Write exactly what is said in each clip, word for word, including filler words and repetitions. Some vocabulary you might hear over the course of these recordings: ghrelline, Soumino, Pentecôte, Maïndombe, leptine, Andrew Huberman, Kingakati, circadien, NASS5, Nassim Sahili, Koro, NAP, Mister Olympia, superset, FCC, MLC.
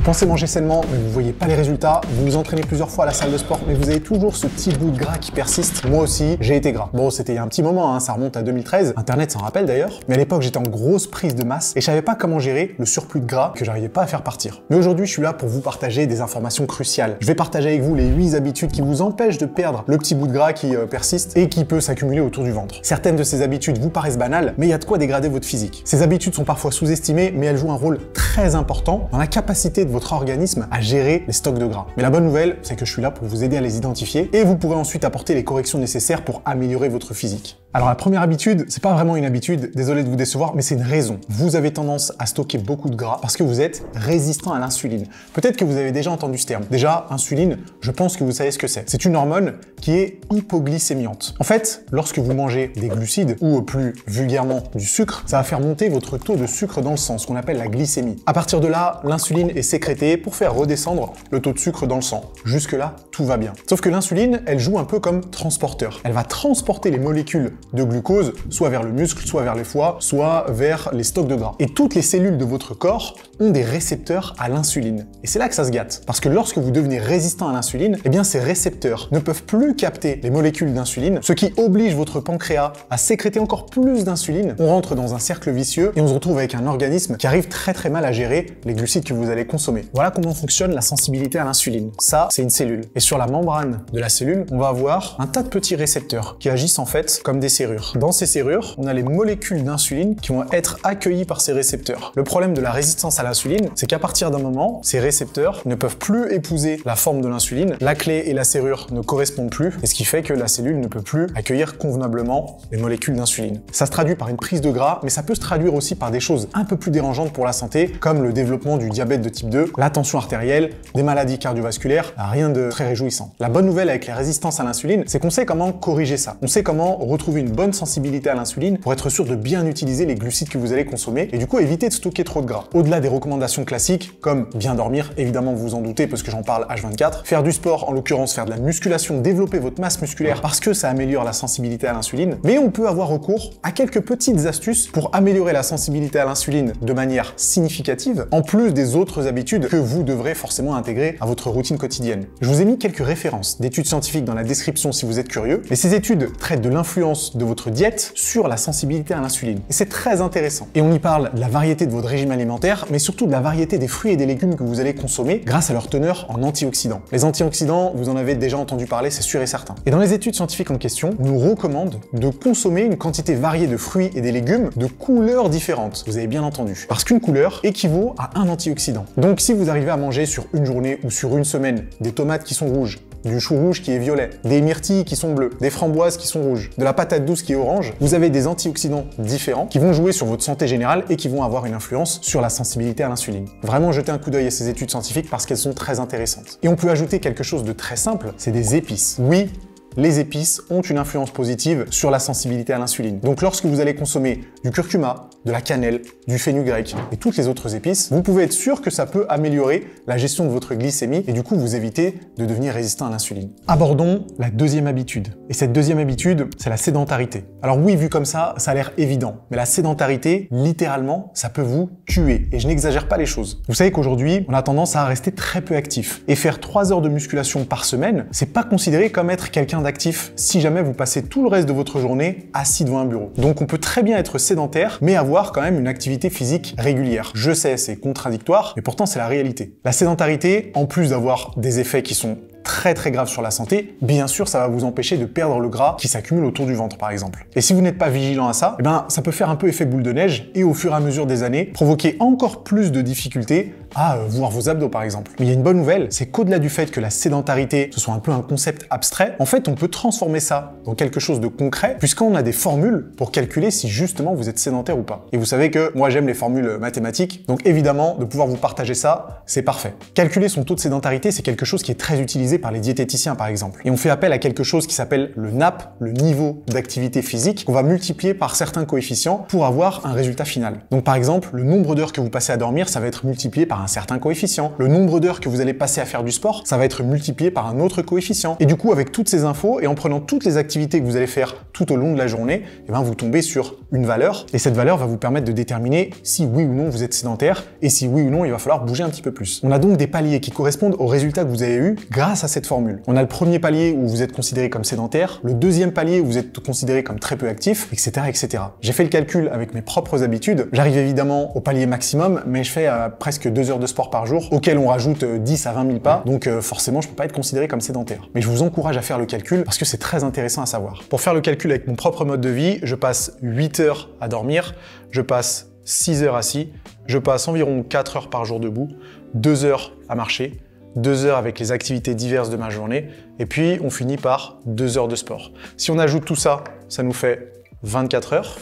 Vous pensez manger sainement, mais vous ne voyez pas les résultats. Vous vous entraînez plusieurs fois à la salle de sport, mais vous avez toujours ce petit goût de gras qui persiste. Moi aussi, j'ai été gras. Bon, c'était il y a un petit moment, hein, ça remonte à deux mille treize. Internet s'en rappelle d'ailleurs. Mais à l'époque, j'étais en grosse prise de masse et je savais pas comment gérer le surplus de gras que j'arrivais pas à faire partir. Mais aujourd'hui, je suis là pour vous partager des informations cruciales. Je vais partager avec vous les huit habitudes qui vous empêchent de perdre le petit bout de gras qui euh, persiste et qui peut s'accumuler autour du ventre. Certaines de ces habitudes vous paraissent banales, mais il y a de quoi dégrader votre physique. Ces habitudes sont parfois sous-estimées, mais elles jouent un rôle très important dans la capacité de votre organisme à gérer les stocks de gras. Mais la bonne nouvelle, c'est que je suis là pour vous aider à les identifier et vous pourrez ensuite apporter les corrections nécessaires pour améliorer votre physique. Alors la première habitude, c'est pas vraiment une habitude, désolé de vous décevoir, mais c'est une raison. Vous avez tendance à stocker beaucoup de gras parce que vous êtes résistant à l'insuline. Peut-être que vous avez déjà entendu ce terme. Déjà, insuline, je pense que vous savez ce que c'est. C'est une hormone qui est hypoglycémiante. En fait, lorsque vous mangez des glucides ou plus vulgairement du sucre, ça va faire monter votre taux de sucre dans le sang, ce qu'on appelle la glycémie. À partir de là, l'insuline est sécrétée pour faire redescendre le taux de sucre dans le sang. Jusque-là, tout va bien. Sauf que l'insuline, elle joue un peu comme transporteur. Elle va transporter les molécules de glucose, soit vers le muscle, soit vers les foies, soit vers les stocks de gras. Et toutes les cellules de votre corps ont des récepteurs à l'insuline. Et c'est là que ça se gâte. Parce que lorsque vous devenez résistant à l'insuline, eh bien ces récepteurs ne peuvent plus capter les molécules d'insuline, ce qui oblige votre pancréas à sécréter encore plus d'insuline. On rentre dans un cercle vicieux et on se retrouve avec un organisme qui arrive très très mal à gérer les glucides que vous allez consommer. Voilà comment fonctionne la sensibilité à l'insuline. Ça, c'est une cellule. Et sur la membrane de la cellule, on va avoir un tas de petits récepteurs qui agissent en fait comme des serrures. Dans ces serrures, on a les molécules d'insuline qui vont être accueillies par ces récepteurs. Le problème de la résistance à l'insuline, c'est qu'à partir d'un moment, ces récepteurs ne peuvent plus épouser la forme de l'insuline, la clé et la serrure ne correspondent plus, et ce qui fait que la cellule ne peut plus accueillir convenablement les molécules d'insuline. Ça se traduit par une prise de gras, mais ça peut se traduire aussi par des choses un peu plus dérangeantes pour la santé, comme le développement du diabète de type deux, la tension artérielle, des maladies cardiovasculaires, rien de très réjouissant. La bonne nouvelle avec la résistance à l'insuline, c'est qu'on sait comment corriger ça. On sait comment retrouver une bonne sensibilité à l'insuline pour être sûr de bien utiliser les glucides que vous allez consommer et du coup éviter de stocker trop de gras. Au-delà des recommandations classiques comme bien dormir, évidemment vous vous en doutez parce que j'en parle H vingt-quatre, faire du sport, en l'occurrence faire de la musculation, développer votre masse musculaire parce que ça améliore la sensibilité à l'insuline, mais on peut avoir recours à quelques petites astuces pour améliorer la sensibilité à l'insuline de manière significative, en plus des autres habitudes que vous devrez forcément intégrer à votre routine quotidienne. Je vous ai mis quelques références d'études scientifiques dans la description si vous êtes curieux, et ces études traitent de l'influence de votre diète sur la sensibilité à l'insuline. Et c'est très intéressant. Et on y parle de la variété de votre régime alimentaire, mais surtout de la variété des fruits et des légumes que vous allez consommer grâce à leur teneur en antioxydants. Les antioxydants, vous en avez déjà entendu parler, c'est sûr et certain. Et dans les études scientifiques en question, on nous recommande de consommer une quantité variée de fruits et des légumes de couleurs différentes. Vous avez bien entendu. Parce qu'une couleur équivaut à un antioxydant. Donc si vous arrivez à manger sur une journée ou sur une semaine des tomates qui sont rouges, du chou rouge qui est violet, des myrtilles qui sont bleues, des framboises qui sont rouges, de la patate douce qui est orange, vous avez des antioxydants différents qui vont jouer sur votre santé générale et qui vont avoir une influence sur la sensibilité à l'insuline. Vraiment jetez un coup d'œil à ces études scientifiques parce qu'elles sont très intéressantes. Et on peut ajouter quelque chose de très simple, c'est des épices. Oui, les épices ont une influence positive sur la sensibilité à l'insuline. Donc lorsque vous allez consommer du curcuma, de la cannelle, du fenugrec et toutes les autres épices, vous pouvez être sûr que ça peut améliorer la gestion de votre glycémie et du coup vous éviter de devenir résistant à l'insuline. Abordons la deuxième habitude. Et cette deuxième habitude, c'est la sédentarité. Alors oui, vu comme ça, ça a l'air évident, mais la sédentarité, littéralement, ça peut vous tuer. Et je n'exagère pas les choses. Vous savez qu'aujourd'hui, on a tendance à rester très peu actif. Et faire trois heures de musculation par semaine, c'est pas considéré comme être quelqu'un d'actif si jamais vous passez tout le reste de votre journée assis devant un bureau. Donc on peut très bien être sédentaire, mais avoir quand même une activité physique régulière. Je sais, c'est contradictoire, mais pourtant c'est la réalité. La sédentarité, en plus d'avoir des effets qui sont très très grave sur la santé, bien sûr ça va vous empêcher de perdre le gras qui s'accumule autour du ventre par exemple. Et si vous n'êtes pas vigilant à ça, eh ben, ça peut faire un peu effet boule de neige et au fur et à mesure des années, provoquer encore plus de difficultés à euh, voir vos abdos par exemple. Mais il y a une bonne nouvelle, c'est qu'au-delà du fait que la sédentarité ce soit un peu un concept abstrait, en fait on peut transformer ça dans quelque chose de concret puisqu'on a des formules pour calculer si justement vous êtes sédentaire ou pas. Et vous savez que moi j'aime les formules mathématiques, donc évidemment de pouvoir vous partager ça, c'est parfait. Calculer son taux de sédentarité, c'est quelque chose qui est très utilisé préconisé par les diététiciens par exemple. Et on fait appel à quelque chose qui s'appelle le N A P, le niveau d'activité physique, qu'on va multiplier par certains coefficients pour avoir un résultat final. Donc par exemple, le nombre d'heures que vous passez à dormir, ça va être multiplié par un certain coefficient. Le nombre d'heures que vous allez passer à faire du sport, ça va être multiplié par un autre coefficient. Et du coup, avec toutes ces infos et en prenant toutes les activités que vous allez faire tout au long de la journée, eh ben, vous tombez sur une valeur. Et cette valeur va vous permettre de déterminer si oui ou non vous êtes sédentaire et si oui ou non il va falloir bouger un petit peu plus. On a donc des paliers qui correspondent aux résultats que vous avez eus grâce à cette formule. On a le premier palier où vous êtes considéré comme sédentaire, le deuxième palier où vous êtes considéré comme très peu actif, et cetera et cetera. J'ai fait le calcul avec mes propres habitudes. J'arrive évidemment au palier maximum, mais je fais euh, presque deux heures de sport par jour, auquel on rajoute euh, dix à vingt mille pas, donc euh, forcément je peux pas être considéré comme sédentaire. Mais je vous encourage à faire le calcul parce que c'est très intéressant à savoir. Pour faire le calcul avec mon propre mode de vie, je passe huit heures à dormir, je passe six heures assis, je passe environ quatre heures par jour debout, deux heures à marcher, deux heures avec les activités diverses de ma journée, et puis on finit par deux heures de sport. Si on ajoute tout ça, ça nous fait vingt-quatre heures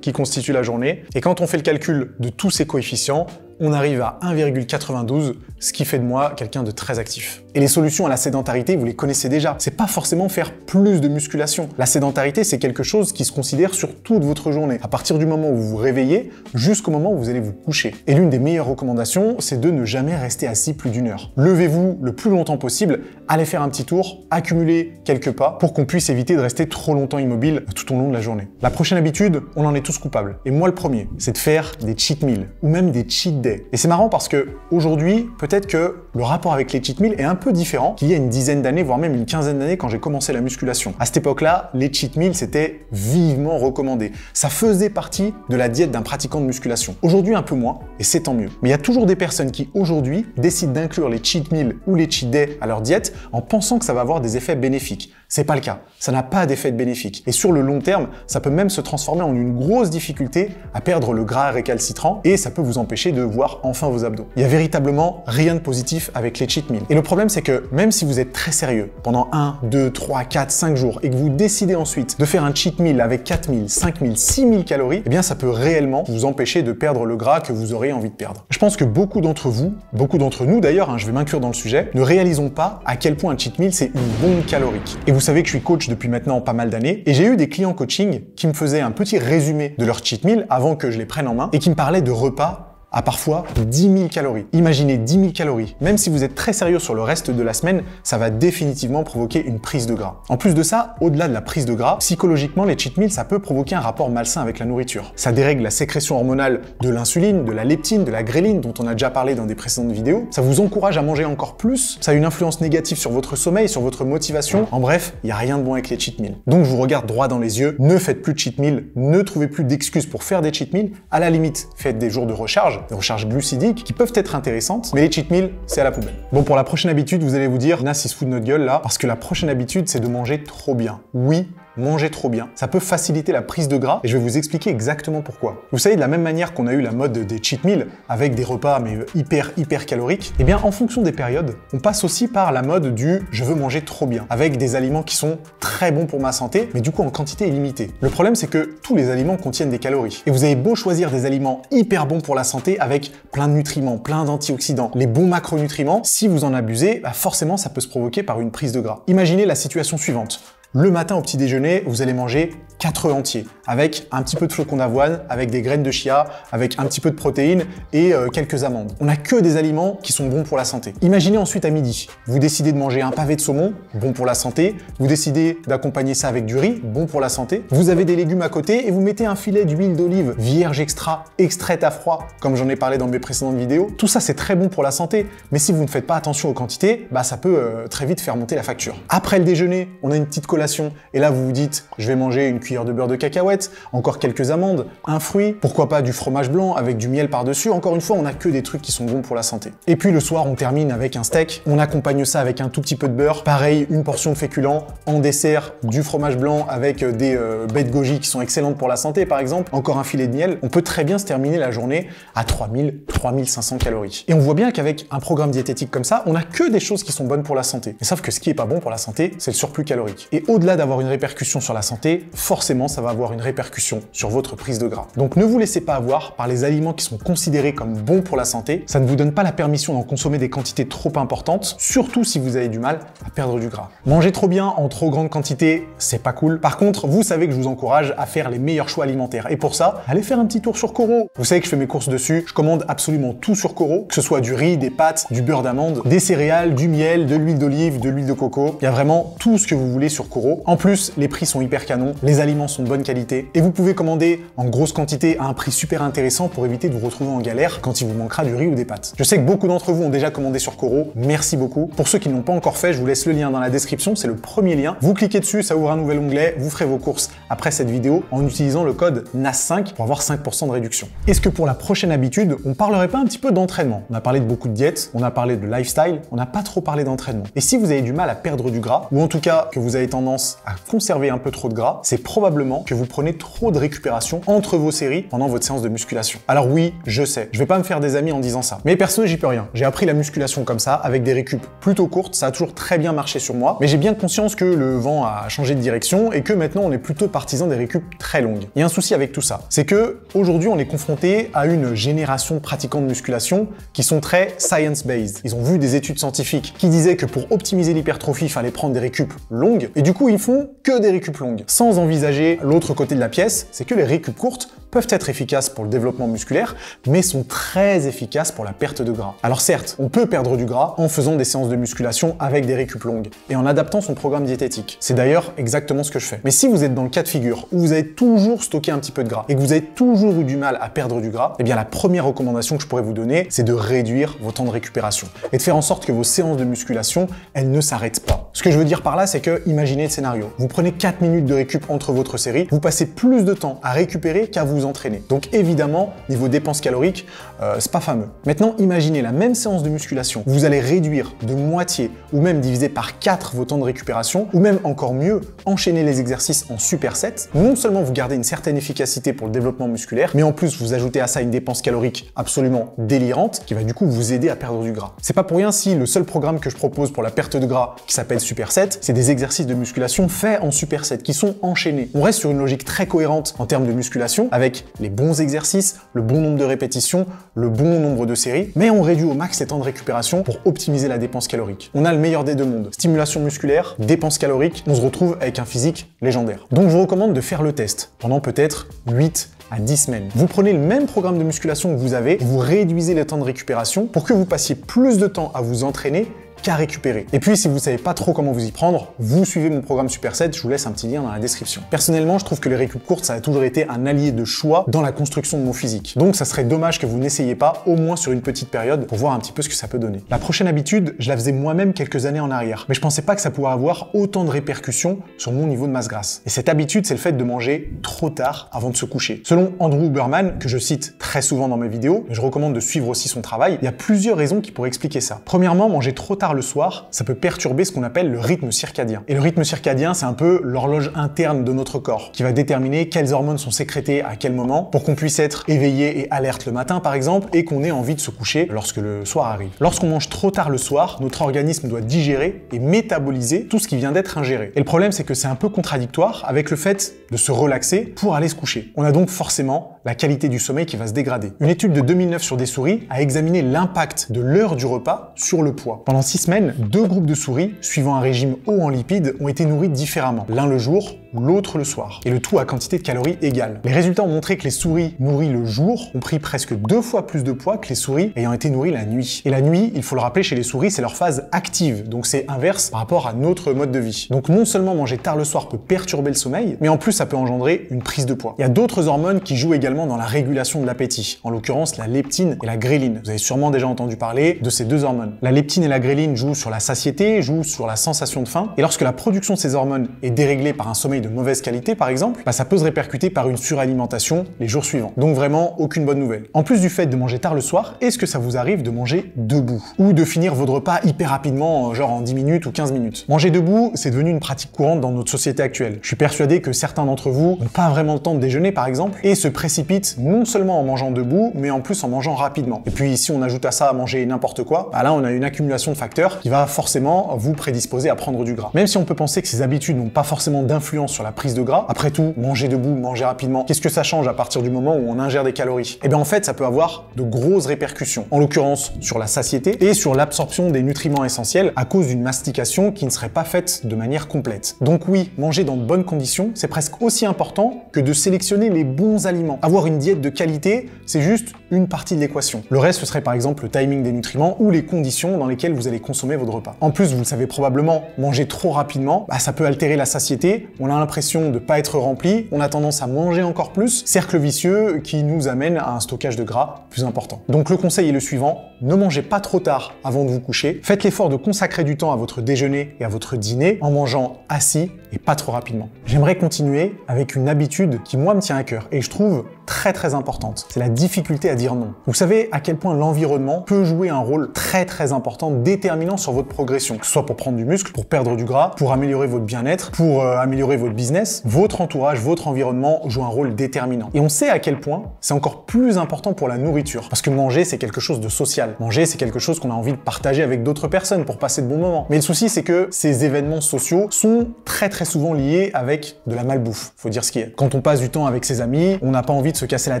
qui constituent la journée. Et quand on fait le calcul de tous ces coefficients, on arrive à un virgule quatre-vingt-douze, ce qui fait de moi quelqu'un de très actif. Et les solutions à la sédentarité, vous les connaissez déjà. C'est pas forcément faire plus de musculation. La sédentarité, c'est quelque chose qui se considère sur toute votre journée, à partir du moment où vous vous réveillez jusqu'au moment où vous allez vous coucher. Et l'une des meilleures recommandations, c'est de ne jamais rester assis plus d'une heure. Levez-vous le plus longtemps possible, allez faire un petit tour, accumulez quelques pas pour qu'on puisse éviter de rester trop longtemps immobile tout au long de la journée. La prochaine habitude, on en est tous coupables. Et moi le premier, c'est de faire des cheat meals ou même des cheat days. Et c'est marrant parce que aujourd'hui, peut-être que le rapport avec les cheat meals est un peu différent qu'il y a une dizaine d'années, voire même une quinzaine d'années quand j'ai commencé la musculation. À cette époque-là, les cheat meals c'était vivement recommandé. Ça faisait partie de la diète d'un pratiquant de musculation. Aujourd'hui, un peu moins, et c'est tant mieux. Mais il y a toujours des personnes qui aujourd'hui décident d'inclure les cheat meals ou les cheat days à leur diète en pensant que ça va avoir des effets bénéfiques. C'est pas le cas. Ça n'a pas d'effet bénéfique. Et sur le long terme, ça peut même se transformer en une grosse difficulté à perdre le gras récalcitrant et ça peut vous empêcher de voir enfin vos abdos. Il y a véritablement rien de positif avec les cheat meals. Et le problème, c'est que même si vous êtes très sérieux pendant un, deux, trois, quatre, cinq jours et que vous décidez ensuite de faire un cheat meal avec quatre mille, cinq mille, six mille calories, eh bien ça peut réellement vous empêcher de perdre le gras que vous aurez envie de perdre. Je pense que beaucoup d'entre vous, beaucoup d'entre nous d'ailleurs, hein, je vais m'inclure dans le sujet, ne réalisons pas à quel point un cheat meal c'est une bombe calorique. Et vous savez que je suis coach depuis maintenant pas mal d'années et j'ai eu des clients coaching qui me faisaient un petit résumé de leur cheat meal avant que je les prenne en main et qui me parlaient de repas à parfois dix mille calories. Imaginez dix mille calories. Même si vous êtes très sérieux sur le reste de la semaine, ça va définitivement provoquer une prise de gras. En plus de ça, au-delà de la prise de gras, psychologiquement, les cheat meals, ça peut provoquer un rapport malsain avec la nourriture. Ça dérègle la sécrétion hormonale de l'insuline, de la leptine, de la ghrelline, dont on a déjà parlé dans des précédentes vidéos. Ça vous encourage à manger encore plus. Ça a une influence négative sur votre sommeil, sur votre motivation. En bref, il n'y a rien de bon avec les cheat meals. Donc je vous regarde droit dans les yeux. Ne faites plus de cheat meals. Ne trouvez plus d'excuses pour faire des cheat meals. À la limite, faites des jours de recharge, des recharges glucidiques qui peuvent être intéressantes, mais les cheat meals, c'est à la poubelle. Bon, pour la prochaine habitude, vous allez vous dire, Nass, il se fout de notre gueule là, parce que la prochaine habitude, c'est de manger trop bien. Oui, manger trop bien. Ça peut faciliter la prise de gras et je vais vous expliquer exactement pourquoi. Vous savez, de la même manière qu'on a eu la mode des cheat meals avec des repas mais hyper hyper caloriques, eh bien en fonction des périodes, on passe aussi par la mode du je veux manger trop bien avec des aliments qui sont très bons pour ma santé mais du coup en quantité illimitée. Le problème c'est que tous les aliments contiennent des calories et vous avez beau choisir des aliments hyper bons pour la santé avec plein de nutriments, plein d'antioxydants, les bons macronutriments, si vous en abusez, bah forcément ça peut se provoquer par une prise de gras. Imaginez la situation suivante. Le matin au petit déjeuner, vous allez manger quatre œufs entiers avec un petit peu de flocons d'avoine, avec des graines de chia, avec un petit peu de protéines et euh, quelques amandes. On n'a que des aliments qui sont bons pour la santé. Imaginez ensuite à midi, vous décidez de manger un pavé de saumon, bon pour la santé, vous décidez d'accompagner ça avec du riz, bon pour la santé, vous avez des légumes à côté et vous mettez un filet d'huile d'olive vierge extra, extraite à froid, comme j'en ai parlé dans mes précédentes vidéos. Tout ça c'est très bon pour la santé, mais si vous ne faites pas attention aux quantités, bah ça peut euh, très vite faire monter la facture. Après le déjeuner, on a une petite collation et là vous vous dites, je vais manger une cuillère de beurre de cacahuète, encore quelques amandes, un fruit, pourquoi pas du fromage blanc avec du miel par-dessus. Encore une fois, on n'a que des trucs qui sont bons pour la santé. Et puis le soir, on termine avec un steak, on accompagne ça avec un tout petit peu de beurre, pareil, une portion de féculents, en dessert, du fromage blanc avec des euh, baies de goji qui sont excellentes pour la santé par exemple, encore un filet de miel. On peut très bien se terminer la journée à trois mille, trois mille cinq cents calories. Et on voit bien qu'avec un programme diététique comme ça, on n'a que des choses qui sont bonnes pour la santé. Mais sauf que ce qui est pas bon pour la santé, c'est le surplus calorique. Et au-delà d'avoir une répercussion sur la santé, forcément ça va avoir une répercussion sur votre prise de gras. Donc ne vous laissez pas avoir par les aliments qui sont considérés comme bons pour la santé. Ça ne vous donne pas la permission d'en consommer des quantités trop importantes, surtout si vous avez du mal à perdre du gras. Manger trop bien en trop grande quantité, c'est pas cool. Par contre, vous savez que je vous encourage à faire les meilleurs choix alimentaires. Et pour ça, allez faire un petit tour sur Koro. Vous savez que je fais mes courses dessus, je commande absolument tout sur Koro, que ce soit du riz, des pâtes, du beurre d'amande, des céréales, du miel, de l'huile d'olive, de l'huile de coco. Il y a vraiment tout ce que vous voulez sur Koro. En plus, les prix sont hyper canons, les aliments sont de bonne qualité et vous pouvez commander en grosse quantité à un prix super intéressant pour éviter de vous retrouver en galère quand il vous manquera du riz ou des pâtes. Je sais que beaucoup d'entre vous ont déjà commandé sur Koro, merci beaucoup. Pour ceux qui ne l'ont pas encore fait, je vous laisse le lien dans la description, c'est le premier lien. Vous cliquez dessus, ça ouvre un nouvel onglet, vous ferez vos courses après cette vidéo en utilisant le code N A S S cinq pour avoir cinq pour cent de réduction. Est-ce que pour la prochaine habitude, on parlerait pas un petit peu d'entraînement? On a parlé de beaucoup de diètes, on a parlé de lifestyle, on n'a pas trop parlé d'entraînement. Et si vous avez du mal à perdre du gras, ou en tout cas que vous avez tendance à conserver un peu trop de gras, c'est probablement que vous prenez trop de récupération entre vos séries pendant votre séance de musculation. Alors oui, je sais, je vais pas me faire des amis en disant ça. Mais perso, j'y peux rien. J'ai appris la musculation comme ça, avec des récup plutôt courtes, ça a toujours très bien marché sur moi, mais j'ai bien conscience que le vent a changé de direction et que maintenant on est plutôt partisan des récup très longues. Il y a un souci avec tout ça, c'est que aujourd'hui on est confronté à une génération de pratiquants de musculation qui sont très science-based. Ils ont vu des études scientifiques qui disaient que pour optimiser l'hypertrophie, il fallait prendre des récup longues, et du coup ils font que des récup longues, sans envisager l'autre côté de la pièce, c'est que les récup courtes peuvent être efficaces pour le développement musculaire, mais sont très efficaces pour la perte de gras. Alors certes, on peut perdre du gras en faisant des séances de musculation avec des récup longues et en adaptant son programme diététique. C'est d'ailleurs exactement ce que je fais. Mais si vous êtes dans le cas de figure où vous avez toujours stocké un petit peu de gras et que vous avez toujours eu du mal à perdre du gras, eh bien la première recommandation que je pourrais vous donner, c'est de réduire vos temps de récupération et de faire en sorte que vos séances de musculation, elles ne s'arrêtent pas. Ce que je veux dire par là, c'est que, imaginez le scénario. Vous prenez quatre minutes de récup entre votre série, vous passez plus de temps à récupérer qu'à vous entraîner. Donc évidemment, niveau dépenses caloriques, euh, c'est pas fameux. Maintenant, imaginez la même séance de musculation. Vous allez réduire de moitié ou même diviser par quatre vos temps de récupération, ou même encore mieux, enchaîner les exercices en superset. Non seulement vous gardez une certaine efficacité pour le développement musculaire, mais en plus vous ajoutez à ça une dépense calorique absolument délirante qui va du coup vous aider à perdre du gras. C'est pas pour rien si le seul programme que je propose pour la perte de gras qui s'appelle superset, c'est des exercices de musculation faits en superset qui sont enchaînés. On reste sur une logique très cohérente en termes de musculation avec les bons exercices, le bon nombre de répétitions, le bon nombre de séries, mais on réduit au max les temps de récupération pour optimiser la dépense calorique. On a le meilleur des deux mondes, stimulation musculaire, dépense calorique, on se retrouve avec un physique légendaire. Donc je vous recommande de faire le test pendant peut-être huit à dix semaines. Vous prenez le même programme de musculation que vous avez, vous réduisez les temps de récupération pour que vous passiez plus de temps à vous entraîner qu'à récupérer. Et puis si vous savez pas trop comment vous y prendre, vous suivez mon programme superset, je vous laisse un petit lien dans la description. Personnellement, je trouve que les récup courtes, ça a toujours été un allié de choix dans la construction de mon physique. Donc ça serait dommage que vous n'essayiez pas, au moins sur une petite période, pour voir un petit peu ce que ça peut donner. La prochaine habitude, je la faisais moi-même quelques années en arrière, mais je pensais pas que ça pouvait avoir autant de répercussions sur mon niveau de masse grasse. Et cette habitude, c'est le fait de manger trop tard avant de se coucher. Selon Andrew Huberman, que je cite très souvent dans mes vidéos, mais je recommande de suivre aussi son travail, il y a plusieurs raisons qui pourraient expliquer ça. Premièrement, manger trop tard le soir, ça peut perturber ce qu'on appelle le rythme circadien. Et le rythme circadien, c'est un peu l'horloge interne de notre corps qui va déterminer quelles hormones sont sécrétées à quel moment pour qu'on puisse être éveillé et alerte le matin par exemple et qu'on ait envie de se coucher lorsque le soir arrive. Lorsqu'on mange trop tard le soir, notre organisme doit digérer et métaboliser tout ce qui vient d'être ingéré. Et le problème, c'est que c'est un peu contradictoire avec le fait de se relaxer pour aller se coucher. On a donc forcément la qualité du sommeil qui va se dégrader. Une étude de deux mille neuf sur des souris a examiné l'impact de l'heure du repas sur le poids. Pendant six semaines, deux groupes de souris, suivant un régime haut en lipides, ont été nourris différemment, l'un le jour, l'autre le soir, et le tout à quantité de calories égale. Les résultats ont montré que les souris nourries le jour ont pris presque deux fois plus de poids que les souris ayant été nourries la nuit. Et la nuit, il faut le rappeler, chez les souris, c'est leur phase active, donc c'est inverse par rapport à notre mode de vie. Donc non seulement manger tard le soir peut perturber le sommeil, mais en plus ça peut engendrer une prise de poids. Il y a d'autres hormones qui jouent également dans la régulation de l'appétit, en l'occurrence la leptine et la gréline. Vous avez sûrement déjà entendu parler de ces deux hormones. La leptine et la gréline jouent sur la satiété, jouent sur la sensation de faim, et lorsque la production de ces hormones est déréglée par un sommeil de mauvaise qualité par exemple, bah, ça peut se répercuter par une suralimentation les jours suivants. Donc vraiment aucune bonne nouvelle. En plus du fait de manger tard le soir, est-ce que ça vous arrive de manger debout ou de finir votre repas hyper rapidement, genre en dix minutes ou quinze minutes? Manger debout, c'est devenu une pratique courante dans notre société actuelle. Je suis persuadé que certains d'entre vous n'ont pas vraiment le temps de déjeuner par exemple et se précipitent non seulement en mangeant debout mais en plus en mangeant rapidement. Et puis si on ajoute à ça à manger n'importe quoi, bah là on a une accumulation de facteurs qui va forcément vous prédisposer à prendre du gras. Même si on peut penser que ces habitudes n'ont pas forcément d'influence sur la prise de gras, après tout, manger debout, manger rapidement, qu'est-ce que ça change à partir du moment où on ingère des calories? Et bien en fait ça peut avoir de grosses répercussions, en l'occurrence sur la satiété et sur l'absorption des nutriments essentiels à cause d'une mastication qui ne serait pas faite de manière complète. Donc oui, manger dans de bonnes conditions, c'est presque aussi important que de sélectionner les bons aliments. Avoir une diète de qualité, c'est juste une partie de l'équation. Le reste, ce serait par exemple le timing des nutriments ou les conditions dans lesquelles vous allez consommer votre repas. En plus, vous le savez probablement, manger trop rapidement, bah, ça peut altérer la satiété, on a l'impression de ne pas être rempli, on a tendance à manger encore plus, cercle vicieux qui nous amène à un stockage de gras plus important. Donc le conseil est le suivant, ne mangez pas trop tard avant de vous coucher, faites l'effort de consacrer du temps à votre déjeuner et à votre dîner en mangeant assis et pas trop rapidement. J'aimerais continuer avec une habitude qui moi me tient à cœur et je trouve très très importante. C'est la difficulté à dire non. Vous savez à quel point l'environnement peut jouer un rôle très très important, déterminant sur votre progression, que ce soit pour prendre du muscle, pour perdre du gras, pour améliorer votre bien-être, pour euh, améliorer votre business. Votre entourage, votre environnement joue un rôle déterminant. Et on sait à quel point c'est encore plus important pour la nourriture. Parce que manger, c'est quelque chose de social. Manger, c'est quelque chose qu'on a envie de partager avec d'autres personnes pour passer de bons moments. Mais le souci, c'est que ces événements sociaux sont très très souvent liés avec de la malbouffe. Faut dire ce qu'il y a. Quand on passe du temps avec ses amis, on n'a pas envie de se casser la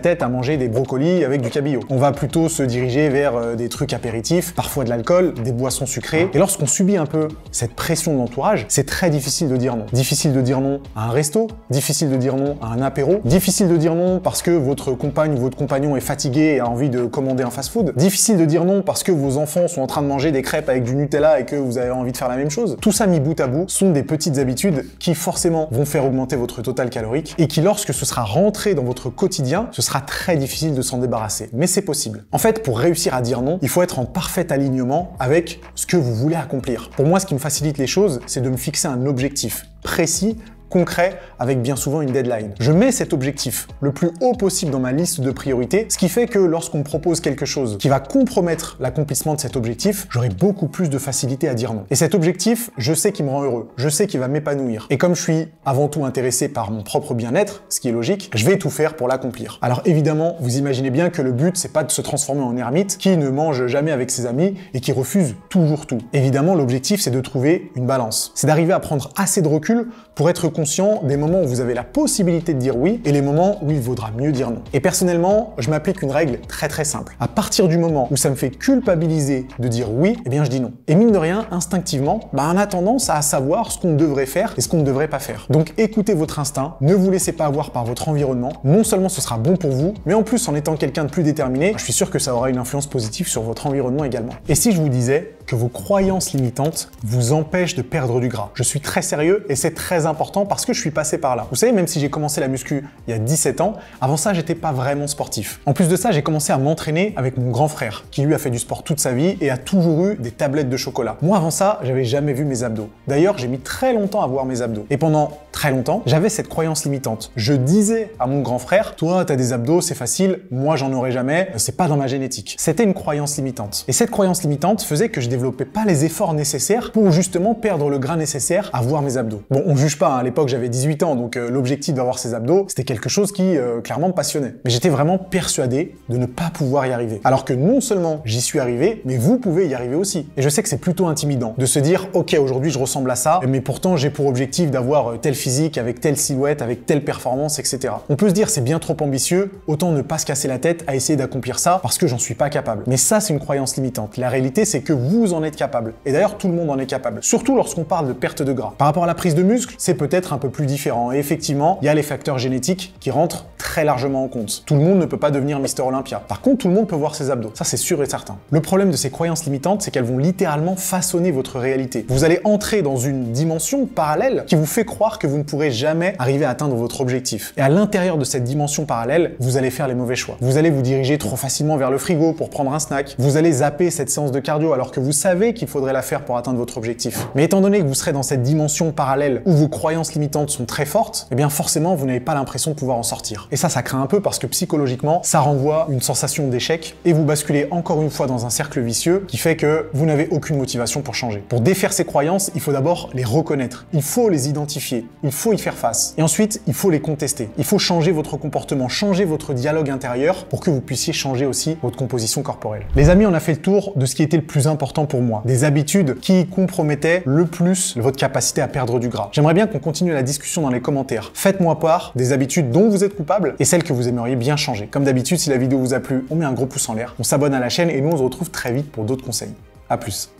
tête à manger des brocolis avec du cabillaud. On va plutôt se diriger vers des trucs apéritifs, parfois de l'alcool, des boissons sucrées. Et lorsqu'on subit un peu cette pression de l'entourage, c'est très difficile de dire non. Difficile de dire non à un resto, difficile de dire non à un apéro, difficile de dire non parce que votre compagne ou votre compagnon est fatigué et a envie de commander un fast-food, difficile de dire non parce que vos enfants sont en train de manger des crêpes avec du Nutella et que vous avez envie de faire la même chose. Tout ça mis bout à bout sont des petites habitudes qui forcément vont faire augmenter votre total calorique et qui lorsque ce sera rentré dans votre quotidien, ce sera très difficile de s'en débarrasser, mais c'est possible. En fait, pour réussir à dire non, il faut être en parfait alignement avec ce que vous voulez accomplir. Pour moi, ce qui me facilite les choses, c'est de me fixer un objectif précis, concret, avec bien souvent une deadline. Je mets cet objectif le plus haut possible dans ma liste de priorités, ce qui fait que lorsqu'on me propose quelque chose qui va compromettre l'accomplissement de cet objectif, j'aurai beaucoup plus de facilité à dire non. Et cet objectif, je sais qu'il me rend heureux, je sais qu'il va m'épanouir. Et comme je suis avant tout intéressé par mon propre bien-être, ce qui est logique, je vais tout faire pour l'accomplir. Alors évidemment, vous imaginez bien que le but, c'est pas de se transformer en ermite qui ne mange jamais avec ses amis et qui refuse toujours tout. Évidemment, l'objectif, c'est de trouver une balance. C'est d'arriver à prendre assez de recul pour être conscient des moments où vous avez la possibilité de dire oui et les moments où il vaudra mieux dire non. Et personnellement, je m'applique une règle très très simple. À partir du moment où ça me fait culpabiliser de dire oui, eh bien je dis non. Et mine de rien, instinctivement, bah on a tendance à savoir ce qu'on devrait faire et ce qu'on ne devrait pas faire. Donc écoutez votre instinct, ne vous laissez pas avoir par votre environnement. Non seulement ce sera bon pour vous, mais en plus en étant quelqu'un de plus déterminé, je suis sûr que ça aura une influence positive sur votre environnement également. Et si je vous disais que vos croyances limitantes vous empêchent de perdre du gras? Je suis très sérieux et c'est très important parce que je suis passé par là. Vous savez, même si j'ai commencé la muscu il y a dix-sept ans, avant ça, j'étais pas vraiment sportif. En plus de ça, j'ai commencé à m'entraîner avec mon grand frère, qui lui a fait du sport toute sa vie et a toujours eu des tablettes de chocolat. Moi, avant ça, j'avais jamais vu mes abdos. D'ailleurs, j'ai mis très longtemps à voir mes abdos. Et pendant très longtemps, j'avais cette croyance limitante. Je disais à mon grand frère, toi, t'as des abdos, c'est facile, moi, j'en aurai jamais, c'est pas dans ma génétique. C'était une croyance limitante. Et cette croyance limitante faisait que je développais pas les efforts nécessaires pour justement perdre le gras nécessaire à voir mes abdos. Bon, on juge pas. À l'époque, j'avais dix-huit ans, donc euh, l'objectif d'avoir ces abdos, c'était quelque chose qui euh, clairement me passionnait. Mais j'étais vraiment persuadé de ne pas pouvoir y arriver. Alors que non seulement j'y suis arrivé, mais vous pouvez y arriver aussi. Et je sais que c'est plutôt intimidant de se dire, ok, aujourd'hui je ressemble à ça, mais pourtant j'ai pour objectif d'avoir tel physique, avec telle silhouette, avec telle performance, et cetera. On peut se dire, c'est bien trop ambitieux, autant ne pas se casser la tête à essayer d'accomplir ça parce que j'en suis pas capable. Mais ça, c'est une croyance limitante. La réalité, c'est que vous en êtes capable. Et d'ailleurs, tout le monde en est capable. Surtout lorsqu'on parle de perte de gras. Par rapport à la prise de muscle, c'est peut-être un peu plus différent. Et effectivement, il y a les facteurs génétiques qui rentrent très largement en compte. Tout le monde ne peut pas devenir Mister Olympia. Par contre, tout le monde peut voir ses abdos. Ça, c'est sûr et certain. Le problème de ces croyances limitantes, c'est qu'elles vont littéralement façonner votre réalité. Vous allez entrer dans une dimension parallèle qui vous fait croire que vous ne pourrez jamais arriver à atteindre votre objectif. Et à l'intérieur de cette dimension parallèle, vous allez faire les mauvais choix. Vous allez vous diriger trop facilement vers le frigo pour prendre un snack. Vous allez zapper cette séance de cardio alors que vous savez qu'il faudrait la faire pour atteindre votre objectif. Mais étant donné que vous serez dans cette dimension parallèle où vos croyances limitantes sont très fortes, eh bien forcément vous n'avez pas l'impression de pouvoir en sortir. Et ça, ça craint un peu parce que psychologiquement, ça renvoie une sensation d'échec et vous basculez encore une fois dans un cercle vicieux qui fait que vous n'avez aucune motivation pour changer. Pour défaire ces croyances, il faut d'abord les reconnaître, il faut les identifier, il faut y faire face. Et ensuite, il faut les contester. Il faut changer votre comportement, changer votre dialogue intérieur pour que vous puissiez changer aussi votre composition corporelle. Les amis, on a fait le tour de ce qui était le plus important pour moi, des habitudes qui compromettaient le plus votre capacité à perdre du gras. J'aimerais bien qu'on continue la discussion dans les commentaires. Faites-moi part des habitudes dont vous êtes coupable et celles que vous aimeriez bien changer. Comme d'habitude, si la vidéo vous a plu, on met un gros pouce en l'air, on s'abonne à la chaîne et nous on se retrouve très vite pour d'autres conseils. À plus.